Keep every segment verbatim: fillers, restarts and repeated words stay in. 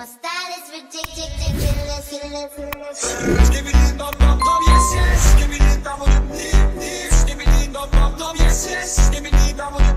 my style is ridiculous, ridiculous. Give me the dum dum dum, yes yes. Give me the dum dum dum, yes. Give me the dum dum dum, yes yes. Give me the dum dum dum.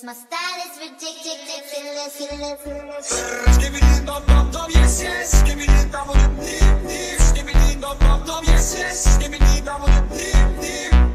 My style is ridiculous, ridiculous. Give me the dum dum dum, yes yes. Give me the dum dum dum, yes. Give me the dum dum dum, yes yes. Give me the dum dum dum, yes.